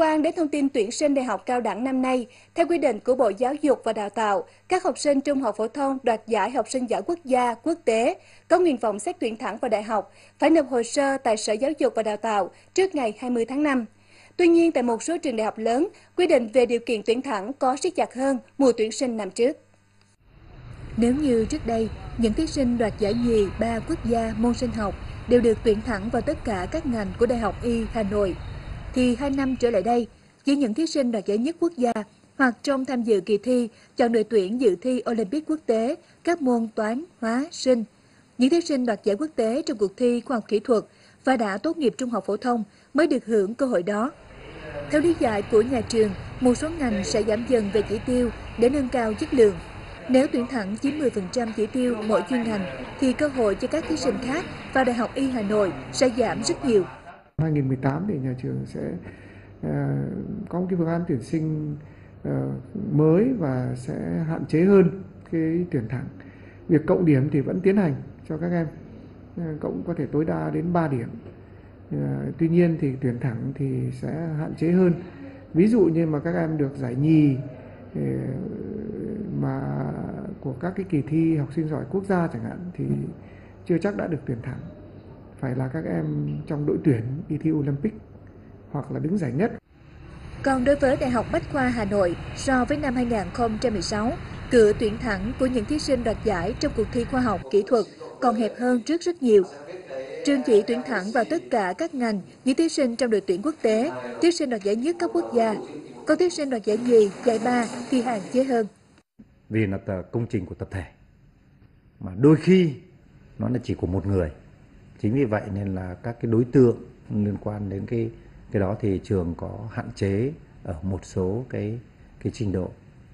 quan đến thông tin tuyển sinh đại học cao đẳng năm nay, theo quy định của Bộ Giáo dục và Đào tạo, các học sinh trung học phổ thông đoạt giải học sinh giỏi quốc gia, quốc tế, có nguyện vọng xét tuyển thẳng vào đại học, phải nộp hồ sơ tại Sở Giáo dục và Đào tạo trước ngày 20 tháng 5. Tuy nhiên, tại một số trường đại học lớn, quy định về điều kiện tuyển thẳng có siết chặt hơn mùa tuyển sinh năm trước. Nếu như trước đây, những thí sinh đoạt giải nhì 3 quốc gia môn sinh học đều được tuyển thẳng vào tất cả các ngành của Đại học Y Hà Nội, thì 2 năm trở lại đây, chỉ những thí sinh đoạt giải nhất quốc gia hoặc trong tham dự kỳ thi chọn đội tuyển dự thi Olympic quốc tế các môn toán, hóa, sinh. Những thí sinh đoạt giải quốc tế trong cuộc thi khoa học kỹ thuật và đã tốt nghiệp trung học phổ thông mới được hưởng cơ hội đó. Theo lý giải của nhà trường, một số ngành sẽ giảm dần về chỉ tiêu để nâng cao chất lượng. Nếu tuyển thẳng chiếm 10% chỉ tiêu mỗi chuyên ngành, thì cơ hội cho các thí sinh khác vào Đại học Y Hà Nội sẽ giảm rất nhiều. 2018 thì nhà trường sẽ có một cái phương án tuyển sinh mới và sẽ hạn chế hơn cái tuyển thẳng. Việc cộng điểm thì vẫn tiến hành cho các em, cộng có thể tối đa đến 3 điểm. Tuy nhiên thì tuyển thẳng thì sẽ hạn chế hơn. Ví dụ như mà các em được giải nhì mà của các cái kỳ thi học sinh giỏi quốc gia chẳng hạn thì chưa chắc đã được tuyển thẳng. Phải là các em trong đội tuyển đi thi Olympic hoặc là đứng giải nhất. Còn đối với Đại học Bách Khoa Hà Nội, so với năm 2016, cửa tuyển thẳng của những thí sinh đoạt giải trong cuộc thi khoa học kỹ thuật còn hẹp hơn trước rất nhiều. Trường chỉ tuyển thẳng vào tất cả các ngành như thí sinh trong đội tuyển quốc tế, thí sinh đoạt giải nhất cấp quốc gia, còn thí sinh đoạt giải nhì, giải ba thì hạn chế hơn. Vì là công trình của tập thể, mà đôi khi nó là chỉ của một người. Chính vì vậy nên là các cái đối tượng liên quan đến cái đó thì trường có hạn chế ở một số cái trình độ.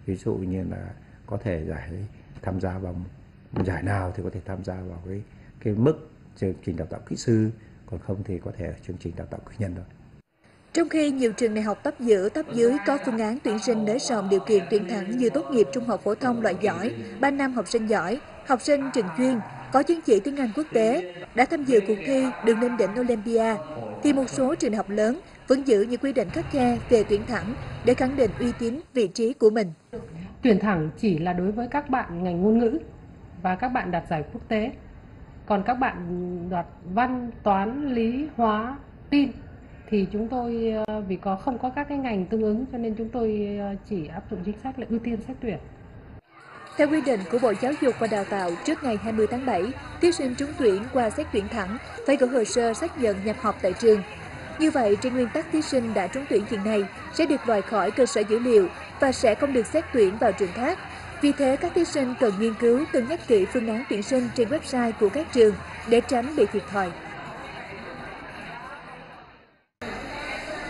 Ví dụ như là có thể tham gia vào giải nào thì có thể tham gia vào cái mức chương trình đào tạo kỹ sư, còn không thì có thể chương trình đào tạo cử nhân rồi. Trong khi nhiều trường đại học top giữa, top dưới có phương án tuyển sinh nới rộng điều kiện tuyển thẳng như tốt nghiệp trung học phổ thông loại giỏi, 3 năm học sinh giỏi, học sinh trường chuyên, có chứng chỉ tiếng Anh quốc tế, đã tham dự cuộc thi Đường lên đỉnh Olympia, thì một số trường đại học lớn vẫn giữ những quy định khắt khe về tuyển thẳng để khẳng định uy tín, vị trí của mình. Tuyển thẳng chỉ là đối với các bạn ngành ngôn ngữ và các bạn đạt giải quốc tế. Còn các bạn đoạt văn, toán, lý, hóa, tin thì chúng tôi vì không có các cái ngành tương ứng cho nên chúng tôi chỉ áp dụng chính sách là ưu tiên xét tuyển. Theo quy định của Bộ Giáo dục và Đào tạo, trước ngày 20 tháng 7, thí sinh trúng tuyển qua xét tuyển thẳng phải gửi hồ sơ xác nhận nhập học tại trường. Như vậy, trên nguyên tắc thí sinh đã trúng tuyển trường này sẽ được loại khỏi cơ sở dữ liệu và sẽ không được xét tuyển vào trường khác. Vì thế, các thí sinh cần nghiên cứu cân nhắc kỹ phương án tuyển sinh trên website của các trường để tránh bị thiệt thòi.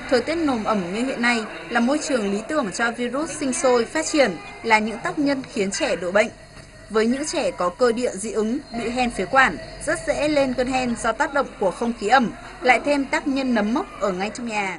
Thời tiết nồm ẩm như hiện nay là môi trường lý tưởng cho virus sinh sôi phát triển, là những tác nhân khiến trẻ đổ bệnh. Với những trẻ có cơ địa dị ứng, bị hen phế quản, rất dễ lên cơn hen do tác động của không khí ẩm, lại thêm tác nhân nấm mốc ở ngay trong nhà.